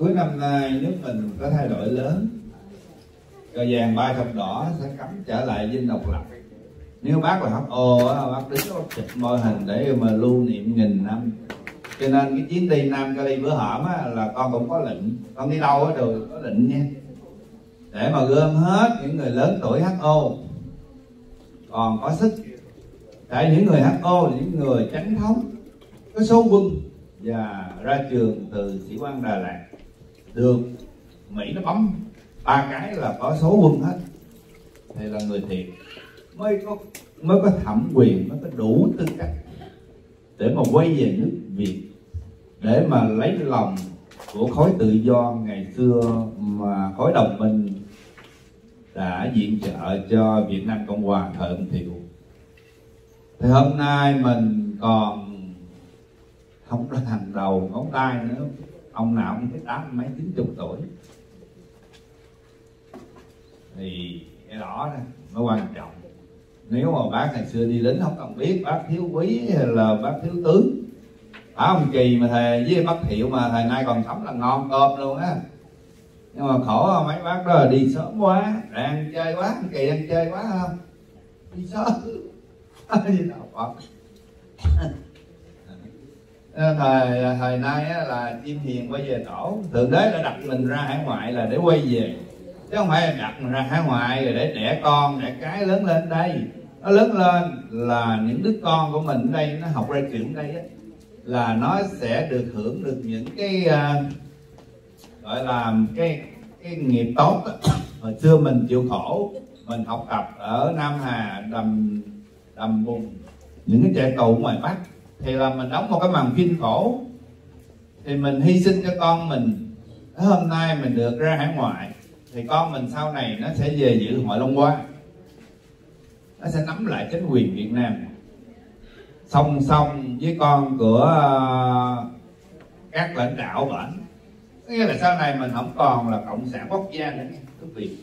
Cuối năm nay nước mình có thay đổi lớn, cờ vàng bay thập đỏ sẽ cấm trở lại dinh độc lập. Nếu bác là HO, bác đứng bác chụp mô hình để mà lưu niệm nghìn năm. Cho nên cái chuyến đi Nam Cali bữa hổm là con cũng có lệnh, con đi đâu đều có lệnh nha, để mà gom hết những người lớn tuổi HO còn có sức. Tại những người HO là những người chánh thống, có số quân và ra trường từ sĩ quan Đà Lạt, được Mỹ nó bấm ba cái là có số quân hết, thì là người thiệt mới có thẩm quyền, mới có đủ tư cách để mà quay về nước Việt, để mà lấy lòng của khối tự do ngày xưa mà khối đồng minh đã viện trợ cho Việt Nam Cộng Hòa thời ông Thiệu. Thì hôm nay mình còn không có thành đầu ngón tay nữa, ông nào cũng phải 80 mấy 90 tuổi thì cái đó mới quan trọng. Nếu mà bác ngày xưa đi lính không cần biết bác thiếu quý hay là bác thiếu tướng, bác ông Kỳ mà thề với bác Thiệu mà thời nay còn sống là ngon cơm luôn á. Nhưng mà khổ mấy bác đó là đi sớm quá, đang chơi quá, ông Kỳ đang chơi quá không, đi sớm gì đâu Phật. Thời nay á, là chim hiền quay về tổ, Thượng Đế đã đặt mình ra hải ngoại là để quay về, chứ không phải là đặt mình ra hải ngoại rồi để đẻ con, đẻ cái lớn lên đây. Nó lớn lên là những đứa con của mình ở đây, nó học ra chuyện ở đây á, là nó sẽ được hưởng được những cái gọi là cái nghiệp tốt đó. Hồi xưa mình chịu khổ, mình học tập ở Nam Hà, đầm bùn, những cái trại tù ngoài Bắc, thì là mình đóng một cái màn phim khổ, thì mình hy sinh cho con mình. Hôm nay mình được ra hải ngoại thì con mình sau này nó sẽ về dự Hội Long Hoa, nó sẽ nắm lại chính quyền Việt Nam song song với con của các lãnh đạo bển. Nghĩa là sau này mình không còn là cộng sản quốc gia nữa, cái việc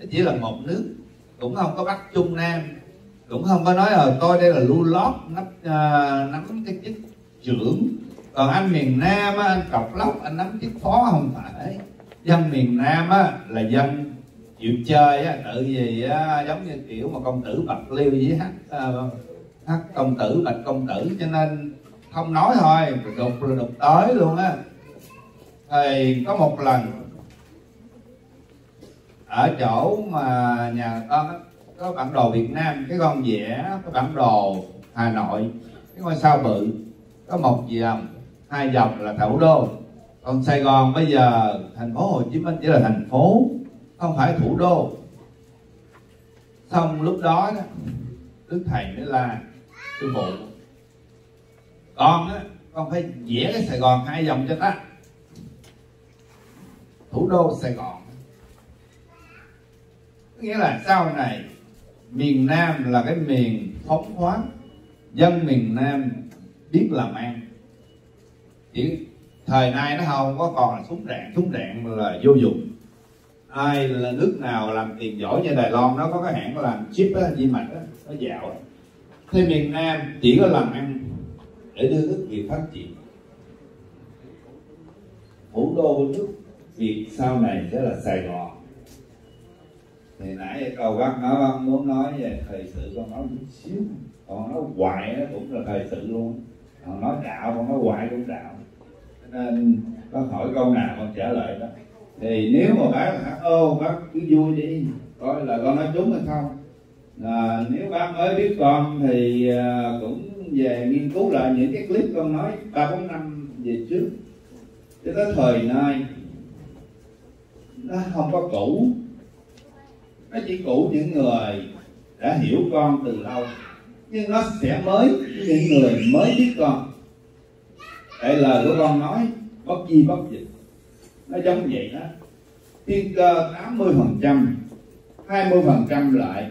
nó chỉ là một nước, cũng không có Bắc Trung Nam, cũng không có nói là tôi đây là lưu lót nắm cái chức trưởng, còn anh miền Nam á, anh cọc lóc anh nắm chức phó, không phải. Dân miền Nam á là dân chịu chơi á, tự gì á, giống như kiểu mà công tử Bạch Liêu với hát công tử Bạch công tử, cho nên không nói thôi, đục tới luôn á. Thì có một lần ở chỗ mà nhà con á, có bản đồ Việt Nam, cái con vẽ cái bản đồ Hà Nội, cái ngôi sao bự có một dòng, hai dòng là thủ đô, còn Sài Gòn bây giờ thành phố Hồ Chí Minh chỉ là thành phố, không phải thủ đô. Xong lúc đó đó, đức thầy mới là sư phụ con á, con phải vẽ cái Sài Gòn hai dòng cho ta, thủ đô Sài Gòn. Nghĩa là sau này miền Nam là cái miền phóng khoáng, dân miền Nam biết làm ăn. Chỉ thời nay nó không có còn là súng đạn là vô dụng. Ai là nước nào làm tiền giỏi như Đài Loan, nó có cái hãng làm chip á, vi mạch á, nó dạo. Thế miền Nam chỉ có làm ăn để đưa nước Việt phát triển. Thủ đô của nước Việt sau này sẽ là Sài Gòn. Thì nãy câu bác nói bác muốn nói về thời sự, con nói chút xíu, còn nói hoài nó cũng là thời sự luôn, còn nói đạo con nói hoài cũng đạo, nên bác hỏi câu nào con trả lời đó. Thì nếu mà bác là bác cứ vui đi, coi là con nói trúng hay không. À, nếu bác mới biết con thì cũng về nghiên cứu lại những cái clip con nói 3-4 năm về trước, cho tới thời nay nó không có cũ. Nó chỉ cũ những người đã hiểu con từ lâu, nhưng nó sẽ mới những người mới biết con. Tại lời của con nói bất di bất dịch, nó giống vậy đó. Thiên cơ 80%, 20% lại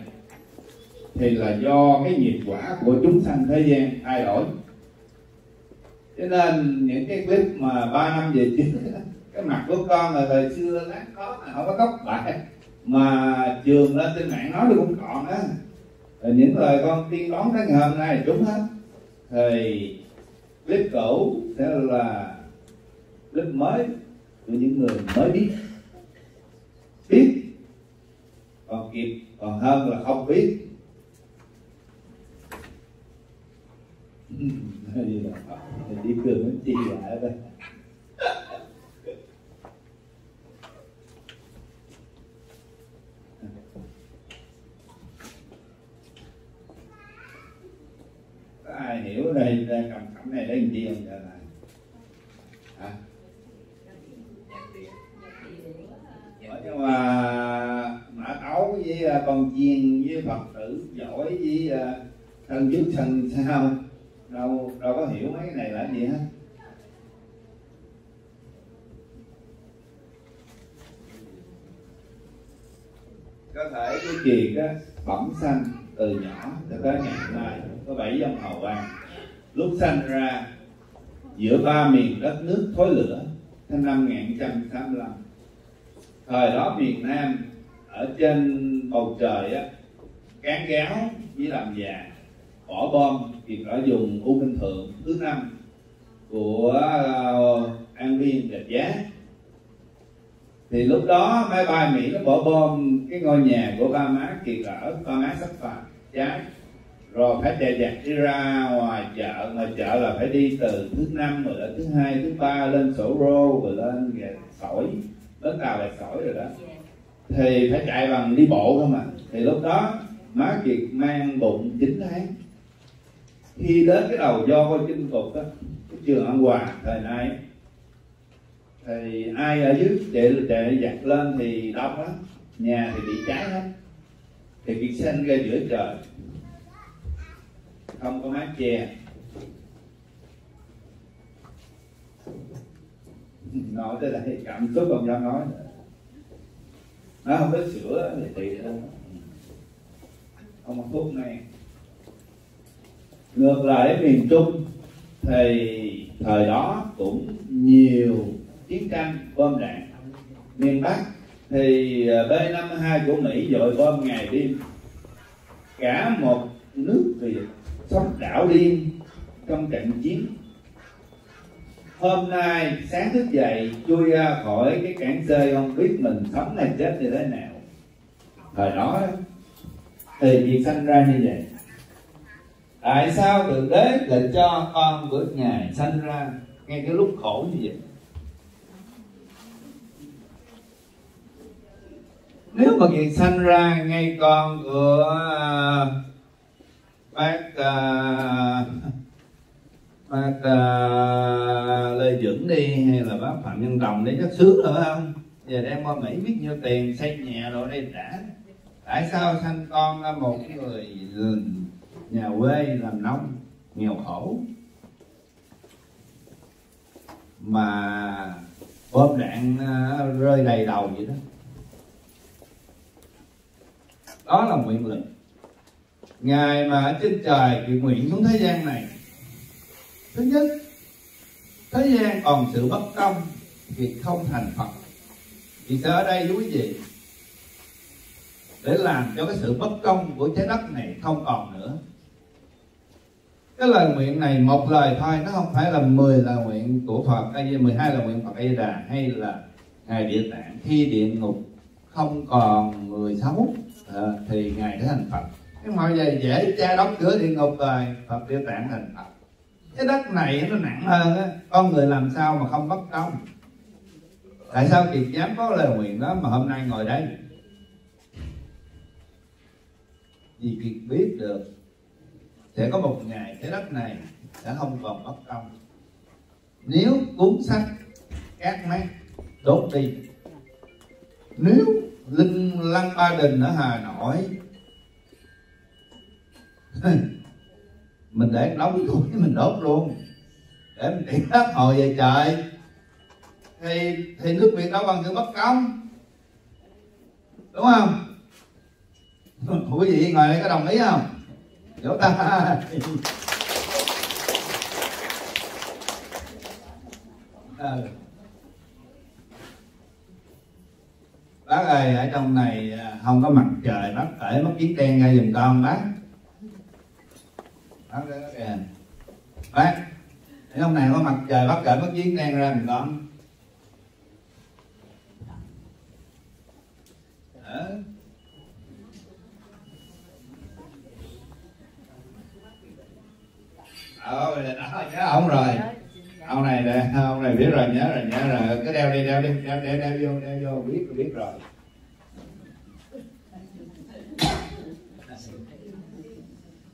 thì là do cái nghiệp quả của chúng sanh thế gian thay đổi. Cho nên những cái clip mà 3 năm về trước, cái mặt của con là thời xưa lát có mà không có tóc bạc, mà trường lên trên mạng nói được cũng còn á, những lời con tiên đoán tới ngày hôm nay là đúng hết. Thì clip cũ sẽ là clip mới với những người mới biết còn kịp còn hơn là không biết. Đi cười nó chi vậy đây. Ai hiểu đây cầm cẩm này để làm chi không giờ này? Hả? Nhưng mà Mã Tấu với con chiên với Phật tử giỏi với thân giúp thân sao đâu có hiểu mấy cái này là gì hết. Có thể cái chuyện đó bẩm sanh từ nhỏ cho tới ngày nay có 7 dòng hầu bàn. Lúc sanh ra giữa ba miền đất nước thối lửa năm 1985. Thời đó miền Nam ở trên bầu trời á, cán gáo với làm già, bỏ bom, thì ở vùng U Minh Thượng thứ 5 của An Viên Rạch Giá. Thì lúc đó máy bay Mỹ nó bỏ bom cái ngôi nhà của ba má Kiệt ở, ba má sắp phạt trái, rồi phải chạy giặt đi ra ngoài chợ, ngoài chợ là phải đi từ thứ 5 rồi đến thứ 2, thứ 3 lên Sổ Rô rồi lên Sỏi, đến Tàu Đài Sỏi rồi đó. Thì phải chạy bằng đi bộ không à. Thì lúc đó má Kiệt mang bụng 9 tháng. Khi đến cái đầu do coi chinh phục đó, cái trường An Hòa thời nay thì ai ở dưới chạy giặt lên thì đông lắm, nhà thì bị cháy hết. Thì Kiệt sinh ra giữa trời, không có mái che. Nói tới đây cảm xúc không dám nói nữa. Nó không có sữa thì không có thuốc này. Ngược lại ở miền Trung thì thời đó cũng nhiều chiến tranh bom đạn. Miền Bắc thì B-52 của Mỹ dội bom ngày đêm, cả một nước Việt sắp đảo điên trong trận chiến. Hôm nay sáng thức dậy chui ra khỏi cái cảng xơi không biết mình sống này chết như thế nào. Thời đó thì việc sanh ra như vậy. Tại sao Thượng Đế lại cho con của Ngài sanh ra ngay cái lúc khổ như vậy? Nếu mà Kiệt sanh ra ngay con của bác Lê Dưỡng đi, hay là bác Phạm Nhân Đồng để chắc sướng nữa không? Giờ đem qua Mỹ biết nhiêu tiền xây nhà rồi đây trả. Tại sao sanh con ra một người nhà quê làm nông nghèo khổ mà bom đạn rơi đầy đầu vậy đó? Đó là nguyện lực. Ngài mà ở trên trời thì nguyện xuống thế gian này, thứ nhất thế gian còn sự bất công thì không thành Phật. Thì sẽ ở đây với quý vị để làm cho cái sự bất công của trái đất này không còn nữa. Cái lời nguyện này một lời thôi, nó không phải là 10 lời nguyện của Phật, 12 lời nguyện Phật A Di Đà hay là Ngài Địa Tạng. Khi địa ngục không còn người xấu thì Ngài đã thành Phật. Cái mọi người dễ cha đóng cửa địa ngục rồi, Phật Địa Tạng thành Phật. Cái đất này nó nặng hơn á, con người làm sao mà không bất công? Tại sao Kiệt dám có lời nguyện đó mà hôm nay ngồi đây? Vì Kiệt biết được sẽ có một ngày cái đất này sẽ không còn bất công. Nếu cuốn sách các máy đốt đi, nếu Linh Lăng Ba Đình ở Hà Nội mình để đóng luôn, mình đốt luôn để mình tiễn hết hồi về trời, thì nước Việt đó bằng sự bất công, đúng không? Quý vị ngồi đây có đồng ý không? Vỗ tay. Bác ơi, ở trong này không có mặt trời, bác cởi mất kiến đen ra giùm con bác. Bác đây bác kìa. Bác, ở trong này có mặt trời, bác cởi mất kiến đen ra giùm con. Nhớ ông rồi. Ông này biết rồi, nhớ rồi. Cứ đeo đi, đeo vô, biết rồi.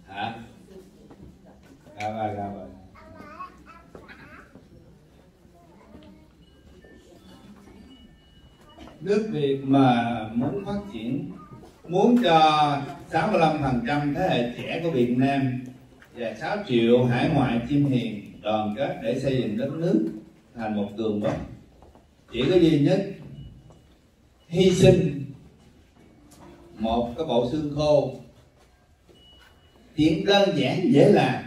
Hả? Ra rồi. Nước Việt mà muốn phát triển, muốn cho 65% thế hệ trẻ của Việt Nam và 6 triệu hải ngoại chim hiền đoàn kết để xây dựng đất nước thành một cường quốc, chỉ có duy nhất hy sinh một cái bộ xương khô, chuyện đơn giản dễ làm.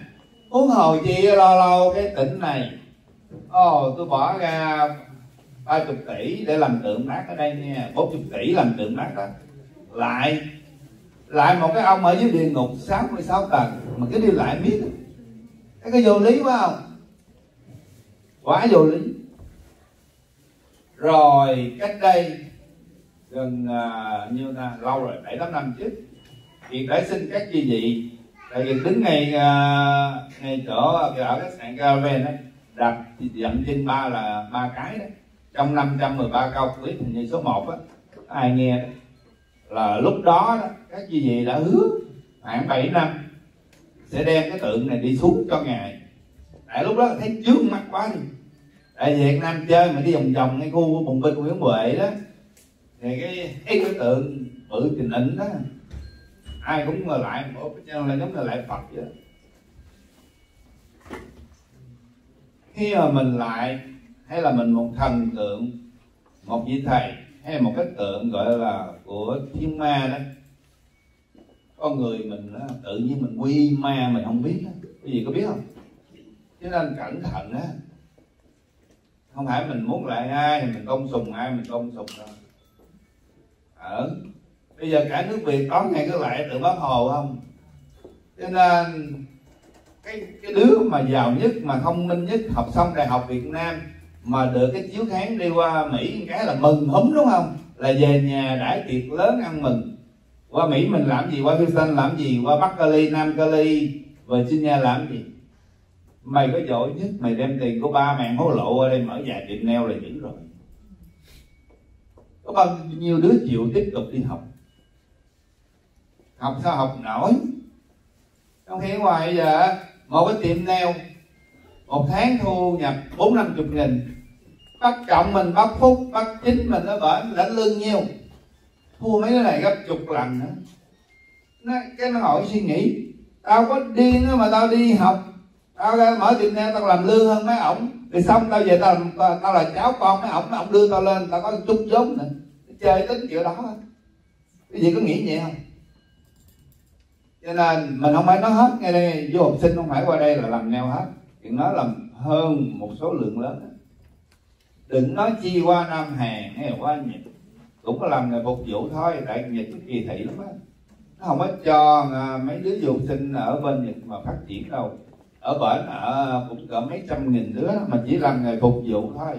Huống hồ chi lâu cái tỉnh này, tôi bỏ ra 30 tỷ để làm tượng Bác ở đây nha, 40 tỷ làm tượng Bác đó. Lại một cái ông ở dưới địa ngục 66 tầng mà cứ đi lại miết. Cái vô lý quá không? Quá vô lý. Rồi cách đây gần như là lâu rồi, 7-8 năm trước, Kiệt đã xin các chi vị, tại vì đứng ngay chỗ ở khách sạn Caravan đó, đặt dặm trên ba là ba cái đó. Trong 513 câu quyết hình như số 1 á, ai nghe đó, là lúc đó các chư vị đã hứa khoảng 7 năm sẽ đem cái tượng này đi xuống cho ngài. Tại lúc đó thấy trước mắt quá đi. Tại Việt Nam chơi mà đi vòng vòng ngay khu bùng binh Nguyễn Huệ đó, thì cái tượng bự Trình Ảnh đó, ai cũng ngồi lại một là giống như lại Phật vậy đó. Khi mà mình lại hay là mình một thần tượng, một vị thầy hay một cái tượng gọi là của thiên ma đó, con người mình đó, tự nhiên mình quy ma mình không biết đó. Cái gì có biết không? Cho nên cẩn thận á, không phải mình muốn lại ai thì mình tôn sùng ai, mình tôn sùng đâu. Bây giờ cả nước Việt có ngày cứ lại tượng Bác Hồ không? Cho nên cái đứa mà giàu nhất, mà thông minh nhất, học xong đại học Việt Nam mà được cái chiếu kháng đi qua Mỹ cái là mừng húm, đúng không? Là về nhà đãi tiệc lớn ăn mừng. Qua Mỹ mình làm gì, qua Houston làm gì, qua Bắc Cali, Nam Cali, Virginia làm gì? Mày có giỏi nhất, mày đem tiền của ba mẹ hối lộ qua đây mở nhà tiệm nail là dữ rồi. Có bao nhiêu đứa chịu tiếp tục đi học? Học sao học nổi? Trong khi ngoài giờ một cái tiệm nail một tháng thu nhập 40-50 nghìn, bắt trọng mình, bắt Phúc, bắt Chính mình ở bển lãnh lương nhiêu, thua mấy cái này gấp chục lần nữa. Nó hỏi suy nghĩ, tao có điên đó mà tao đi học, tao ra mở tiệm nail tao làm lương hơn mấy ổng, thì xong tao về tao là cháu con mấy ổng đưa tao lên, tao có chút vốn nữa, chơi tính kiểu đó. Cái gì có nghĩ vậy không? Cho nên mình không phải nói hết ngay đây, du học sinh không phải qua đây là làm nail hết. Nó làm hơn một số lượng lớn. Đừng nói chi qua Nam Hàn hay qua Nhật, cũng có làm nghề phục vụ thôi. Tại Nhật nó kỳ thị lắm á, nó không có cho mấy đứa du học sinh ở bên Nhật mà phát triển đâu. Ở bển cũng cỡ mấy trăm nghìn đứa mà chỉ làm nghề phục vụ thôi,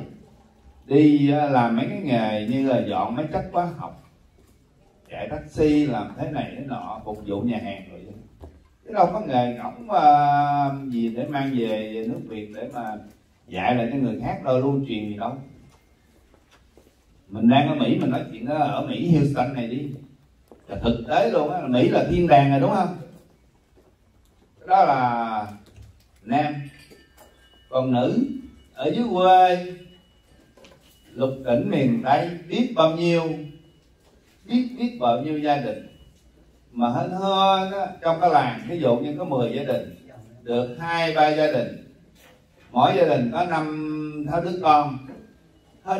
đi làm mấy cái nghề như là dọn mấy chất hóa học, chạy taxi, làm thế này thế nọ, phục vụ nhà hàng rồi. Chứ đâu có nghề ngỗng gì để mang về nước Việt để mà dạy lại cho người khác đâu, lưu truyền gì đâu. Mình đang ở Mỹ, mình nói chuyện đó, ở Mỹ Houston này đi, là thực tế luôn á, Mỹ là thiên đàng rồi đúng không? Đó là nam. Còn nữ ở dưới quê lục tỉnh miền Tây biết bao nhiêu gia đình mà hên hơn đó, trong cái làng ví dụ như có 10 gia đình được 2-3 gia đình, mỗi gia đình có 5-6 đứa con. Hên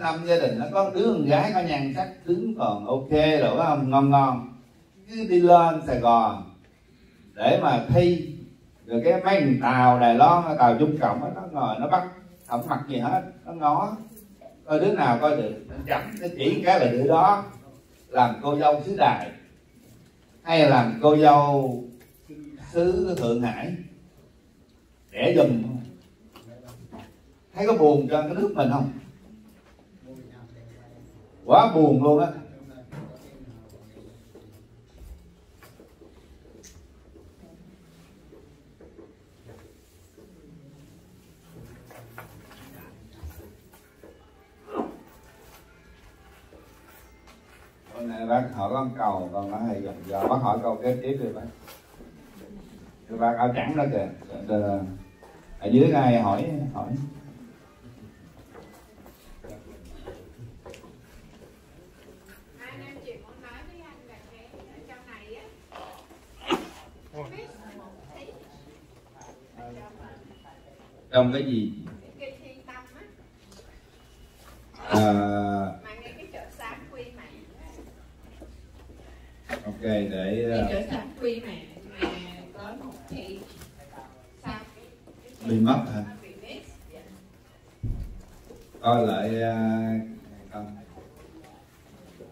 5 gia đình nó có đứa con gái có nhan sắc tướng còn ok rồi, phải không? Ngon cứ đi lên Sài Gòn để mà thi, rồi cái mấy thằng Tàu Đài Loan, Tàu Trung Cộng đó, nó ngồi nó bắt, không mặc gì hết, nó ngó coi đứa nào coi được nó chấm, nó chỉ cái là đứa đó làm cô dâu xứ Đài hay làm cô dâu xứ Thượng Hải để dùm. Thấy có buồn cho cái nước mình không? Quá buồn luôn á. bác hỏi con cầu, còn nó thì giờ bác hỏi câu kế tiếp đi bác. Cái bác áo trắng đó kìa, ở dưới này hỏi. Trong cái gì? Cái cây thiên tâm á. Mà ngay cái chợ sáng quy mẹ. Ok, để... Cái chợ sáng quy mẹ mà có một chị sao? Bị mất hả? Bị mất, dạ. Coi lại... Con.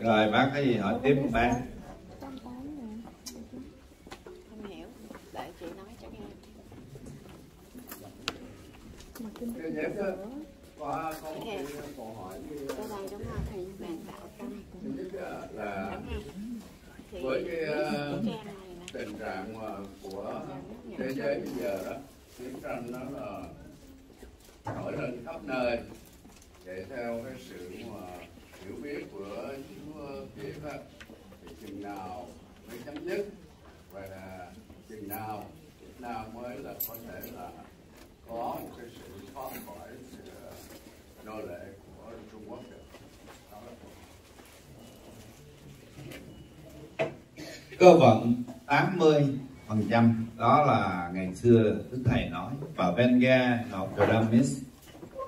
rồi bác cái gì hỏi tiếp một bạn. Cơ vận 80% đó là ngày xưa Đức Thầy nói, và Venga, Nostradamus,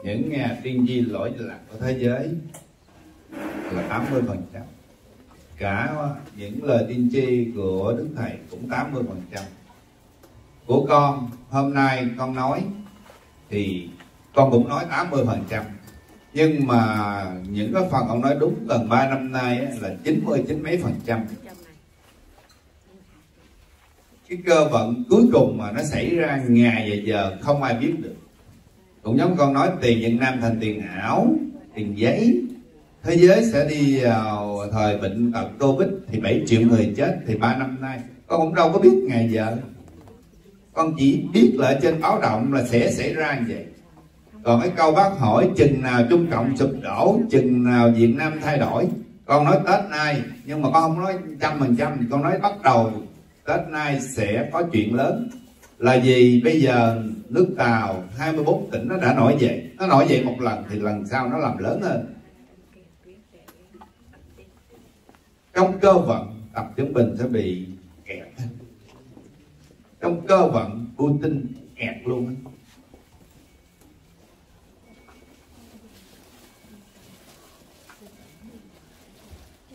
những nhà tiên tri lỗi lạc của thế giới là 80%. Cả những lời tiên tri của Đức Thầy cũng 80%. Của con, hôm nay con nói thì con cũng nói 80%. Nhưng mà những cái phần ông nói đúng gần 3 năm nay là 99 mấy %. Cái cơ vận cuối cùng mà nó xảy ra ngày và giờ không ai biết được. Cũng giống con nói tiền Việt Nam thành tiền ảo, tiền giấy. Thế giới sẽ đi vào thời bệnh tật Covid thì 7 triệu người chết thì 3 năm nay. Con cũng đâu có biết ngày giờ. Con chỉ biết là trên báo động là sẽ xảy ra như vậy. Còn cái câu bác hỏi chừng nào Trung Cộng sụp đổ, chừng nào Việt Nam thay đổi. Con nói Tết nay, nhưng mà con không nói 100%, con nói bắt đầu Tết nay sẽ có chuyện lớn. Là vì bây giờ nước Tàu 24 tỉnh nó đã nổi dậy. Nó nổi dậy một lần thì lần sau nó làm lớn hơn. Trong cơ vận Tập Cận Bình sẽ bị kẹt. Trong cơ vận Putin kẹt luôn.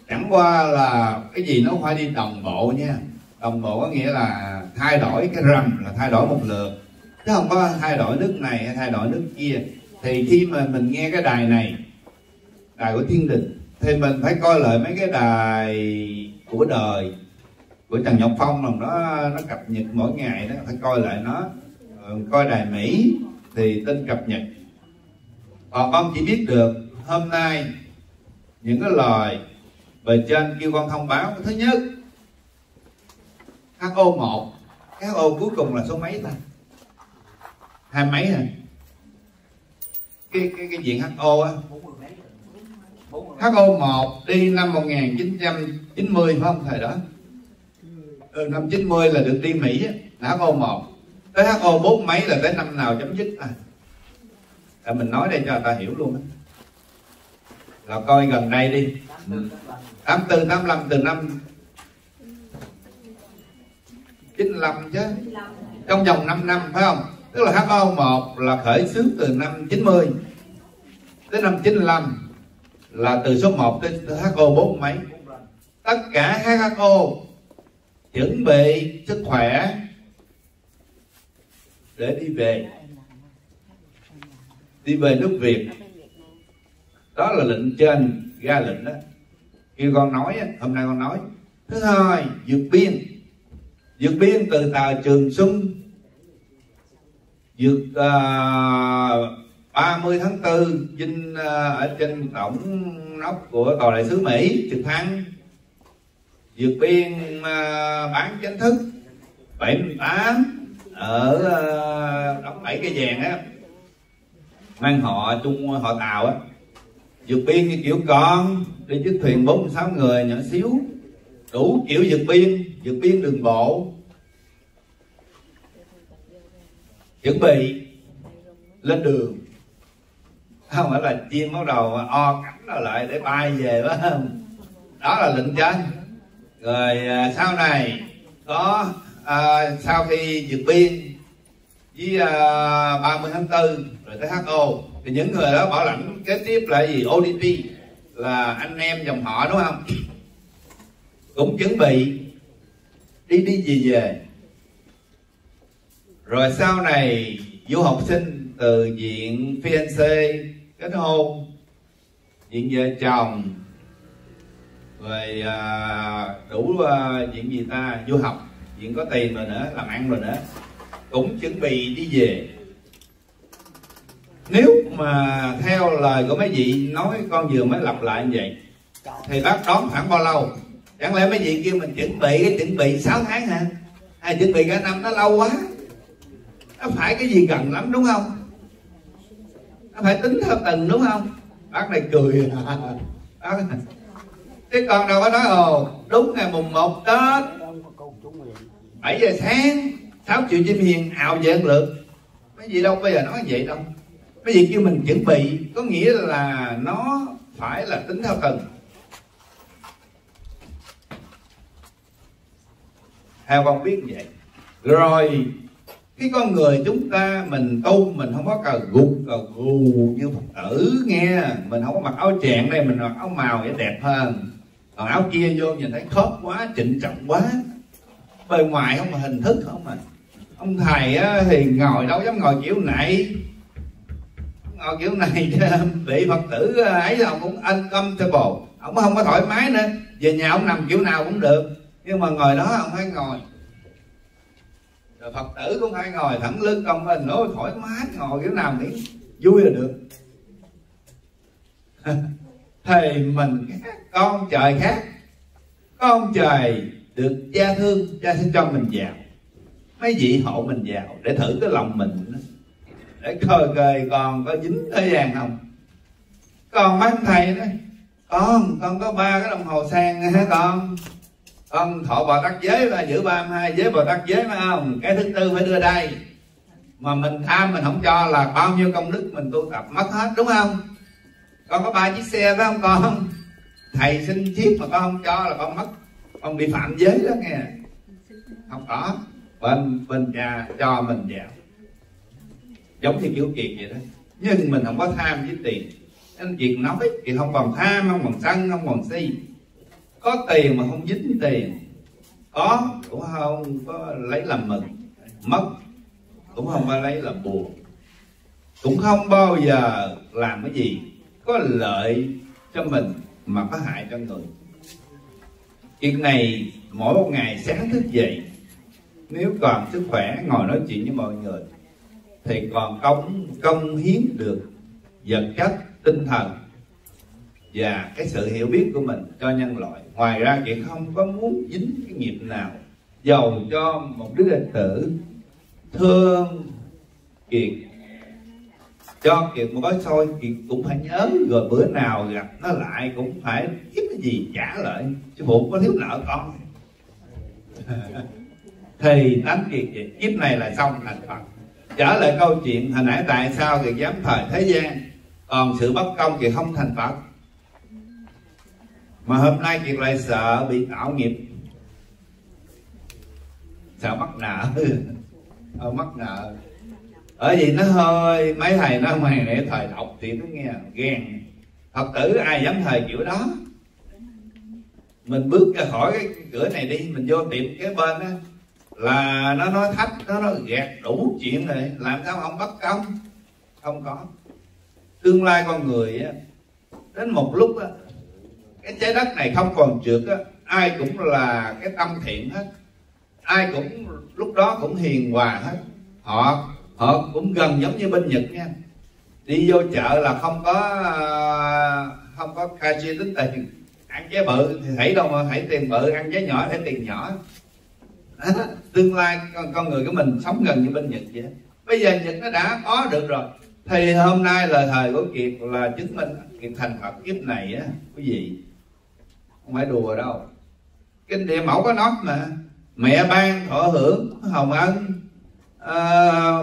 Chẳng qua là cái gì nó phải đi đồng bộ nha. Đồng bộ có nghĩa là thay đổi cái rằm là thay đổi một lượt, chứ không có thay đổi nước này hay thay đổi nước kia. Thì khi mà mình nghe cái đài này, đài của Thiên Đình, thì mình phải coi lại mấy cái đài của đời của Trần Nhật Phong lần đó, nó cập nhật mỗi ngày đó, phải coi lại nó. Coi đài Mỹ thì tin cập nhật. Còn con chỉ biết được hôm nay những cái lời về trên kêu con thông báo. Thứ nhất, HO1, cái HO cuối cùng là số mấy ta? 2 mấy hả? Cái diện HO á, HO1 đi năm 1990 phải không thầy đó? Ừ, năm 90 là được đi Mỹ á, là HO1. Tới HO4 mấy là tới năm nào chấm dứt à? Để mình nói đây cho người ta hiểu luôn á. Là coi gần đây đi, 84, 85 từ năm 95 chứ, trong vòng 5 năm phải không? Tức là HO1 là khởi xướng từ năm 90 tới năm 95, là từ số 1 tới HO4 mấy. Tất cả HO chuẩn bị sức khỏe để đi về nước Việt. Đó là lệnh trên ra lệnh đó. Khi con nói, hôm nay con nói Thứ hai, vượt biên. Vượt biên từ tà Trường Xuân, vượt 30 tháng 4 trên, ở trên tổng nóc của Tòa Đại sứ Mỹ trực thăng. Vượt biên bán chính thức 78 ở đóng 7 cây vàng á, mang họ Trung, họ Tàu á. Vượt biên như kiểu con đi chiếc thuyền 46 người nhỏ xíu, đủ kiểu vượt biên. Vượt biên đường bộ, chuẩn bị lên đường, không phải là chim bắt đầu o cánh nó lại để bay về đó, không? Đó là lệnh trên. Rồi sau này có sau khi vượt biên với 30 tháng 4 rồi tới WHO, thì những người đó bảo lãnh kế tiếp là gì? ODP, là anh em dòng họ, đúng không? Cũng chuẩn bị đi gì về. Rồi sau này du học sinh từ diện fiancé, kết hôn, diện vợ chồng, rồi đủ diện gì ta, du học, diện có tiền rồi nữa, làm ăn rồi nữa, cũng chuẩn bị đi về. Nếu mà theo lời của mấy vị nói con vừa mới lặp lại như vậy, thì bác đón khoảng bao lâu? Chẳng lẽ mấy vị kêu mình chuẩn bị 6 tháng hả? Hay chuẩn bị cả năm? Nó lâu quá, nó phải cái gì gần lắm, đúng không? Nó phải tính theo từng, đúng không? Bác này cười à. Bác này. Thế còn đâu có nói ồ, đúng ngày mùng 1 Tết 7 giờ sáng 6 triệu chim hiền ào về ăn lượt. Mấy gì đâu bây giờ nói vậy đâu. Mấy gì kêu mình chuẩn bị có nghĩa là nó phải là tính theo từng. Theo con biết vậy. Rồi cái con người chúng ta mình tu, mình không có cờ gục cờ gù như Phật tử nghe. Mình không có mặc áo chạng đây, mình mặc áo màu để đẹp hơn. Còn áo kia vô nhìn thấy khớp quá, trịnh trọng quá, bề ngoài không mà hình thức không à. Ông thầy á, thì ngồi đâu dám ngồi kiểu này. Ngồi kiểu này bị Phật tử ấy là ông cũng uncomfortable, ông không có thoải mái nữa. Về nhà ông nằm kiểu nào cũng được, nhưng mà ngồi đó ông phải ngồi. Rồi Phật tử cũng phải ngồi thẳng lưng cong mình, nói thoải mái, ngồi kiểu nào thì vui là được. Thì mình khác, con trời khác. Con trời được cha thương, cha sẽ cho mình vào. Mấy vị hộ mình vào để thử cái lòng mình, để coi con có dính thế gian không. Con bác thầy nói, con có 3 cái đồng hồ sang hả con? Con thọ Bồ Tát giới là giữ 32 giới Bồ Tát giới phải không? Cái thứ tư phải đưa đây. Mà mình tham mình không cho là bao nhiêu công đức mình tu tập mất hết, đúng không? Con có 3 chiếc xe phải không con? Thầy xin chiếc mà con không cho là con mất, con bị phạm giới đó nghe. Không có, bên nhà cho mình vào. Giống như kiểu Kiệt vậy đó. Nhưng mình không có tham với tiền. Nên việc nói thì không còn tham, không còn sân, không còn si. Có tiền mà không dính tiền, có cũng không có lấy làm mừng, mất cũng không có lấy làm buồn, cũng không bao giờ làm cái gì có lợi cho mình mà có hại cho người. Chuyện này mỗi một ngày sáng thức dậy, nếu còn sức khỏe ngồi nói chuyện với mọi người, thì còn công hiến được vật chất, tinh thần và cái sự hiểu biết của mình cho nhân loại. Ngoài ra Kiệt không có muốn dính cái nghiệp nào. Dầu cho một đứa đệ tử thương Kiệt, cho Kiệt một gói xôi, Kiệt cũng phải nhớ. Rồi bữa nào gặp nó lại cũng phải giúp cái gì trả lại, chứ phụ có thiếu nợ con. Thì tánh Kiệt vậy. Kiếp này là xong thành Phật. Trở lại câu chuyện hồi nãy, tại sao Kiệt dám thời thế gian, còn sự bất công Kiệt không thành Phật. Mà hôm nay Kiệt lại sợ bị tạo nghiệp, sợ mắc nợ. Mắc nợ ở gì nó hơi, mấy thầy nó mày này thời độc thì nó nghe ghen. Phật tử ai dám thời kiểu đó. Mình bước ra khỏi cái cửa này đi, mình vô tiệm kế bên á, là nó nói thách, nó nói gạt đủ chuyện rồi, làm sao không bất công. Không có. Tương lai con người á, đến một lúc á, cái trái đất này không còn trượt á, ai cũng là cái tâm thiện hết, ai cũng lúc đó cũng hiền hòa hết. Họ cũng gần giống như bên Nhật nha, đi vô chợ là không có cashier tính tiền, ăn vé bự thì thấy đâu mà thấy tiền bự, ăn vé nhỏ thấy tiền nhỏ. Đó, tương lai con người của mình sống gần như bên Nhật vậy. Bây giờ Nhật nó đã có được rồi, thì hôm nay lời thời của Kiệt là chứng minh Kiệt thành Phật kiếp này á, quý vị không phải đùa đâu. Kinh Địa Mẫu có nói mà, mẹ ban thọ hưởng hồng ân,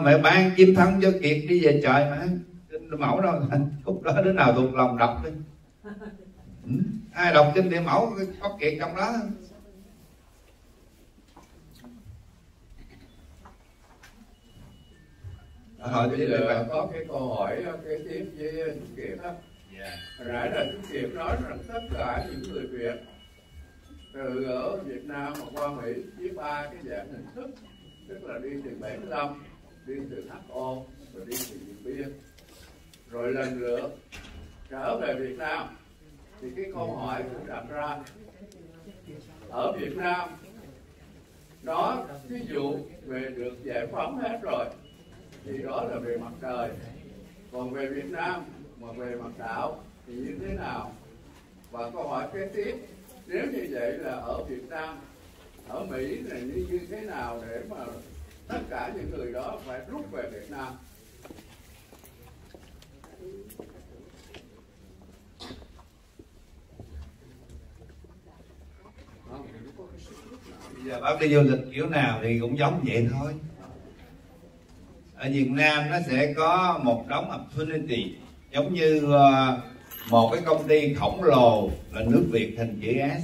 mẹ ban chim thân cho Kiệt đi về trời mà. Kinh Địa Mẫu đâu, khúc đó đứa nào thuộc lòng đọc đi. Ai đọc Kinh Địa Mẫu có Kiệt trong đó. Bây giờ có cái câu hỏi kế tiếp với chú Kiệt đó. Hồi nãy là chú Kiệt nói rằng tất cả những người Việt từ ở Việt Nam mà qua Mỹ với ba cái dạng hình thức, tức là đi từ 75, đi từ HO, rồi đi từ Điện Biên, rồi lần lượt trở về Việt Nam. Thì cái câu hỏi cũng đặt ra ở Việt Nam đó, ví dụ về được giải phóng hết rồi thì đó là về mặt trời, còn về Việt Nam mà về mặt đạo thì như thế nào? Và câu hỏi kế tiếp, nếu như vậy là ở Việt Nam, ở Mỹ là như thế nào để mà tất cả những người đó phải rút về Việt Nam? Bây giờ bác đi du lịch kiểu nào thì cũng giống vậy thôi. Ở Việt Nam nó sẽ có một đống opportunity, giống như một cái công ty khổng lồ là nước Việt thành chữ S,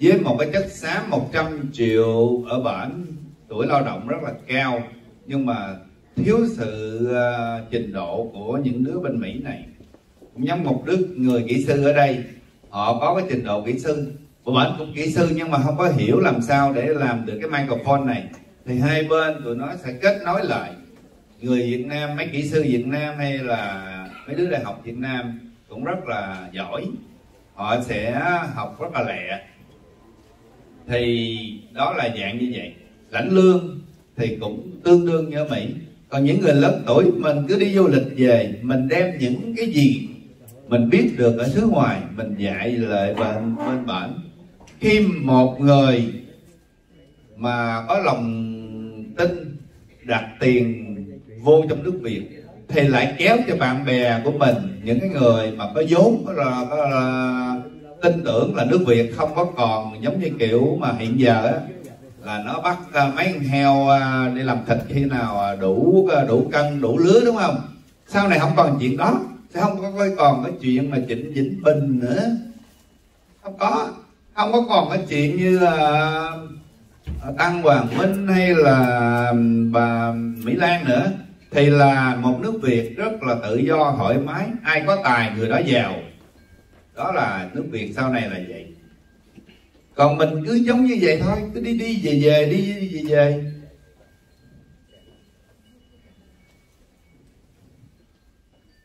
với một cái chất xám 100 triệu ở bển, tuổi lao động rất là cao, nhưng mà thiếu sự trình độ của những đứa bên Mỹ này. Cũng giống một đứa người kỹ sư ở đây, họ có cái trình độ kỹ sư, của bển cũng kỹ sư nhưng mà không có hiểu làm sao để làm được cái microphone này. Thì hai bên tụi nó sẽ kết nối lại. Người Việt Nam, mấy kỹ sư Việt Nam hay là mấy đứa đại học Việt Nam cũng rất là giỏi, họ sẽ học rất là lẹ. Thì đó là dạng như vậy. Lãnh lương thì cũng tương đương như ở Mỹ. Còn những người lớn tuổi, mình cứ đi du lịch về, mình đem những cái gì mình biết được ở xứ ngoài mình dạy lại bên bản. Khi một người mà có lòng tin đặt tiền vô trong nước Việt thì lại kéo cho bạn bè của mình, những cái người mà có vốn có tin tưởng là nước Việt không có còn giống như kiểu mà hiện giờ á, là nó bắt mấy con heo đi làm thịt khi nào đủ cân đủ lứa, đúng không? Sau này không còn chuyện đó, sẽ không có còn cái chuyện mà Trịnh Vĩnh Bình nữa, không có còn cái chuyện như là Tăng Hoàng Minh hay là bà Mỹ Lan nữa. Thì là một nước Việt rất là tự do thoải mái, ai có tài người đó giàu. Đó là nước Việt sau này là vậy. Còn mình cứ giống như vậy thôi, cứ đi về đi về.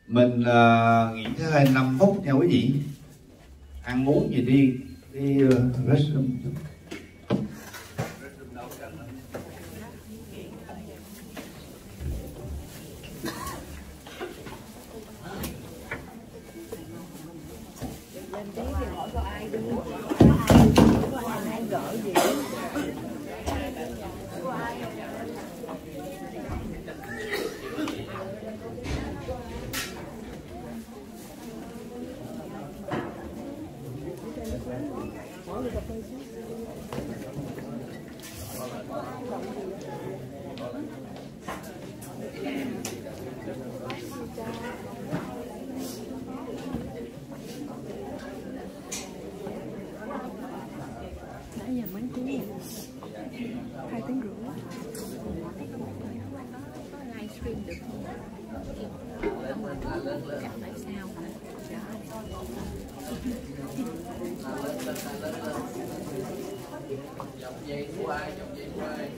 Mình nghỉ ngơi 5 phút nha quý vị. Ăn uống gì đi restroom. Dòng dây của ai?